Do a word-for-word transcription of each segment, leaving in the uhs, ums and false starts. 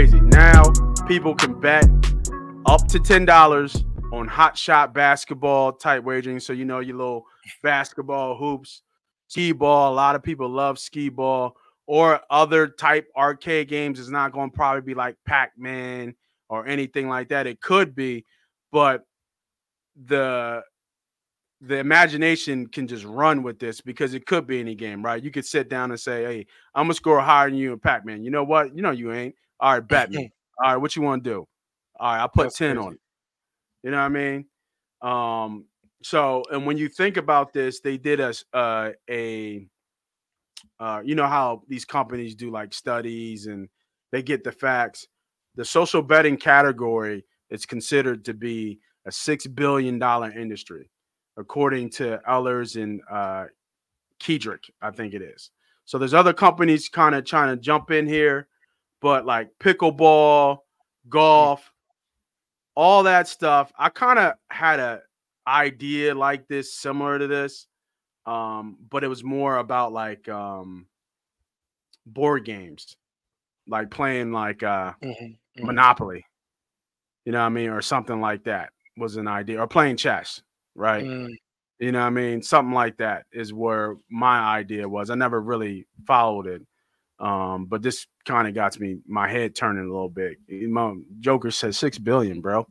crazy. Now people can bet up to ten dollars on hot shot basketball type wagering. So, you know, your little basketball hoops, skee ball. A lot of people love skee ball or other type arcade games. It's not going to probably be like Pac-Man or anything like that. It could be, but the the imagination can just run with this because it could be any game, right? You could sit down and say, hey, I'm going to score higher than you in Pac-Man. You know what? You know you ain't. All right, Batman. All right, what you want to do? All right, I'll put That's ten crazy. On it. You know what I mean? Um, so, and when you think about this, they did us uh, a, uh, you know how these companies do like studies and they get the facts. The social betting category is considered to be a six billion dollar industry, according to Ehlers and uh, Kedrick, I think it is. So there's other companies kind of trying to jump in here, but like pickleball, golf, all that stuff. I kind of had an idea like this, similar to this, um, but it was more about like um, board games, like playing like uh, mm-hmm. Monopoly, you know what I mean? Or something like that was an idea, or playing chess. Right. Mm. You know what I mean? Something like that is where my idea was. I never really followed it. Um, but this kind of got me my head turning a little bit. My Joker says six billion, bro.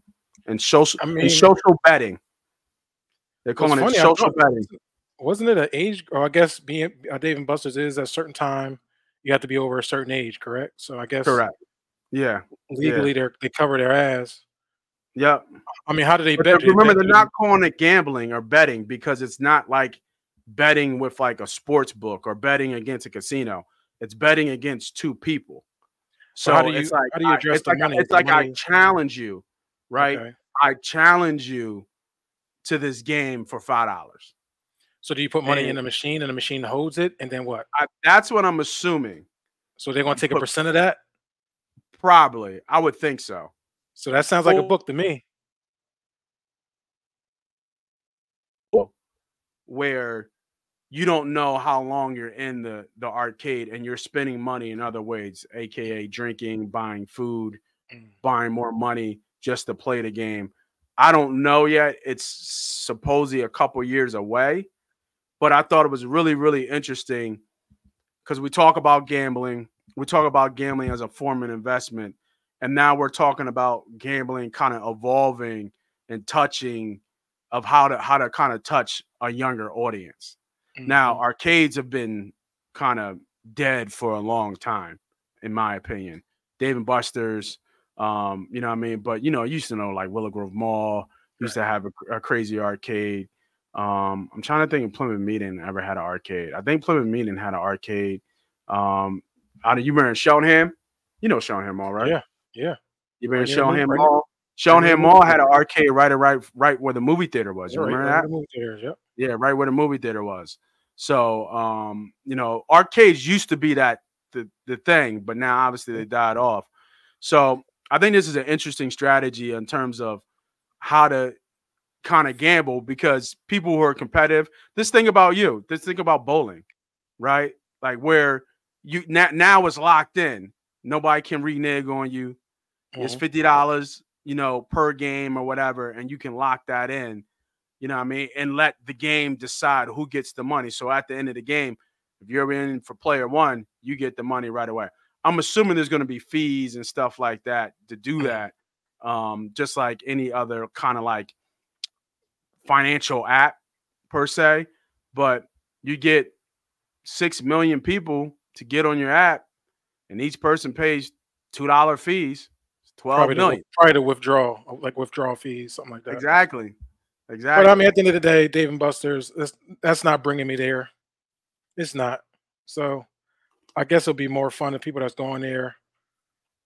And social I mean, and social betting. They're calling it social betting. Wasn't it an age, or I guess being uh, Dave and Buster's is at a certain time you have to be over a certain age, correct? So I guess correct. Yeah. Legally yeah. they're they cover their ass. Yep. I mean, how do they but bet? Remember, they're not calling it gambling or betting because it's not like betting with like a sports book or betting against a casino. It's betting against two people. So, so how do you, it's like, how do you address I, it's the like, money? It's the like money? I challenge you, right? Okay. I challenge you to this game for five dollars. So do you put money and in the machine and the machine holds it? And then what? I, that's what I'm assuming. So they're going to take a percent of that? Probably. I would think so. So that sounds like a book to me. Where you don't know how long you're in the, the arcade and you're spending money in other ways, a k a drinking, buying food, buying more money just to play the game. I don't know yet. It's supposedly a couple years away, but I thought it was really, really interesting because we talk about gambling. We talk about gambling as a form of investment. And now we're talking about gambling kind of evolving and touching of how to how to kind of touch a younger audience. Mm-hmm. Now, arcades have been kind of dead for a long time, in my opinion. Dave and Buster's, um, you know what I mean? But, you know, you used to know like Willow Grove Mall, used right. to have a, a crazy arcade. Um, I'm trying to think if Plymouth Meeting ever had an arcade. I think Plymouth Meeting had an arcade. Um, I don't, you remember Shoham? You know Shoham Mall, right? Yeah. Yeah, you remember Shoham Mall? Shoham Mall had an arcade right, right, right where the movie theater was. You remember that? Movie theaters, yep. Yeah, right where the movie theater was. So, um, you know, arcades used to be that the the thing, but now obviously they died off. So, I think this is an interesting strategy in terms of how to kind of gamble because people who are competitive. This thing about you, this thing about bowling, right? Like where you now, now it's locked in. Nobody can renege on you. Mm-hmm. It's fifty dollars, you know, per game or whatever, and you can lock that in, you know what I mean, and let the game decide who gets the money. So at the end of the game, if you're in for player one, you get the money right away. I'm assuming there's going to be fees and stuff like that to do that, um, just like any other kind of like financial app per se. But you get six million people to get on your app, and each person pays two dollar fees, twelve million. Probably to withdraw, like withdrawal fees, something like that. Exactly. Exactly. But I mean, at the end of the day, Dave and Buster's, that's, that's not bringing me there. It's not. So I guess it'll be more fun to people that's going there.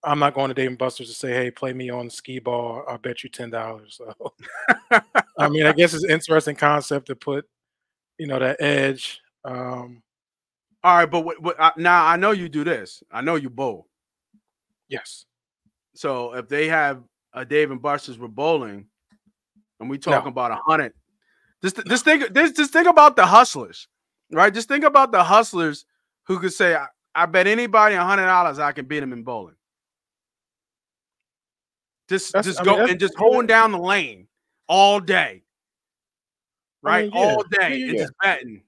I'm not going to Dave and Buster's to say, hey, play me on skee ball. I'll bet you ten dollars. So, I mean, I guess it's an interesting concept to put, you know, that edge. Um, All right, but what, what, uh, now I know you do this. I know you bowl. Yes. So if they have a Dave and Buster's with bowling, and we talking no. about a hundred, just this think this just think about the hustlers, right? Just think about the hustlers who could say, "I, I bet anybody a hundred dollars I can beat them in bowling." Just that's, just I go mean, and just holding down the lane all day. Right? I mean, yeah. All day. Yeah. And just batting.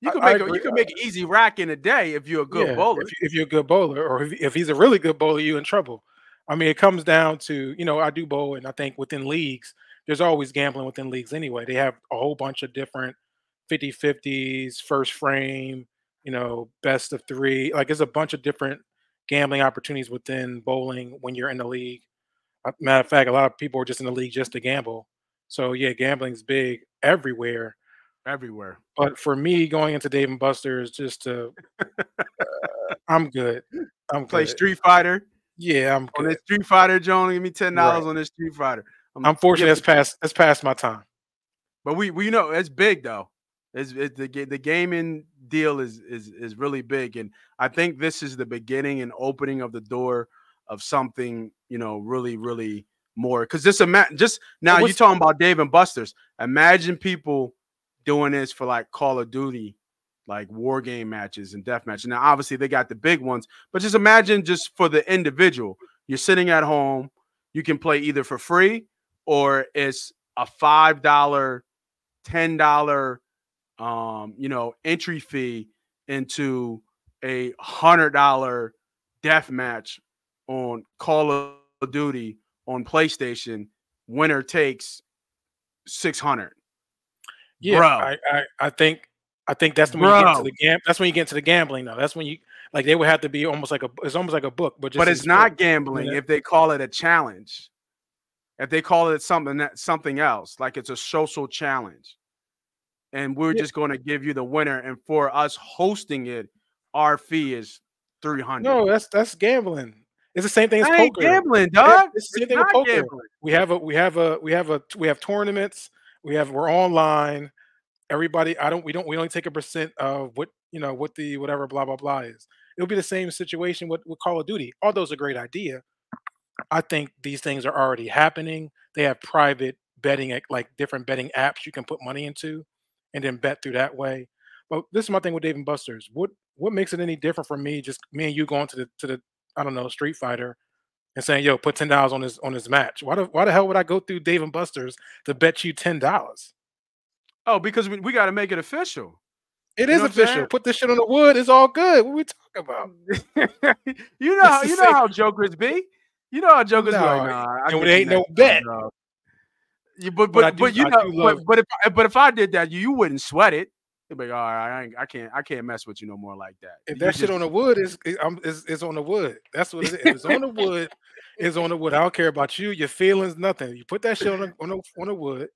You can make a, you can make an easy rack in a day if you're a good yeah, bowler. If, if you're a good bowler, or if, if he's a really good bowler, you're in trouble. I mean, it comes down to, you know, I do bowl, and I think within leagues, there's always gambling within leagues anyway. They have a whole bunch of different fifty fifties, first frame, you know, best of three. Like, there's a bunch of different gambling opportunities within bowling when you're in the league. Matter of fact, a lot of people are just in the league just to gamble. So, yeah, gambling's big everywhere. Everywhere. But for me, going into Dave and Buster's just to uh, I'm good. I'm play good. Street Fighter. Yeah, I'm good. On this Street Fighter, John, give me ten dollars right. on this Street Fighter. I'm Unfortunately, that's past that's past my time. But we we know it's big though. It's, it's the the gaming deal is is is really big, and I think this is the beginning and opening of the door of something, you know, really really more. Because just imagine, just now you're talking about Dave and Buster's. Imagine people doing this for like Call of Duty, like war game matches and death matches. Now, obviously, they got the big ones, but just imagine just for the individual. You're sitting at home, you can play either for free or it's a five dollar, ten dollar, um, you know, entry fee into a hundred dollar death match on Call of Duty on PlayStation. Winner takes six hundred. Yeah, Bro. I, I I think I think that's when Bro. you get into the gam that's when you get into the gambling though. That's when you like they would have to be almost like a it's almost like a book, but just but it's not book. gambling yeah. if they call it a challenge. If they call it something that something else, like it's a social challenge, and we're yeah. just going to give you the winner, and for us hosting it, our fee is three hundred. No, that's that's gambling. It's the same thing as I ain't poker. Gambling, dog. It's, it's the same it's thing with poker. Gambling. We have a we have a we have a we have tournaments. We have we're online. Everybody, I don't. We don't. We only take a percent of what you know. What the whatever blah blah blah is. It'll be the same situation with, with Call of Duty. Although it's a great idea, I think these things are already happening. They have private betting, like different betting apps you can put money into, and then bet through that way. But this is my thing with Dave and Buster's. What what makes it any different for me? Just me and you going to the to the I don't know Street Fighter and saying, yo, put ten dollars on this on this match. Why the why the hell would I go through Dave and Buster's to bet you ten dollars? Oh, because we, we gotta make it official. It you is official. Put this shit on the wood, it's all good. What are we talking about? you know, you know how jokers be. You know how jokers no, be like, nah, I and it ain't no bet. No. Yeah, but but but, do, but you I know, but, but if I, but if I did that, you, you wouldn't sweat it. You'd be like, all right, I, ain't, I can't I can't mess with you no more like that. If you that just, shit on the wood is is is on the wood. That's what it is. If it's on the wood. Is on the wood. I don't care about you, your feelings, nothing. You put that shit on the, on the, on the wood.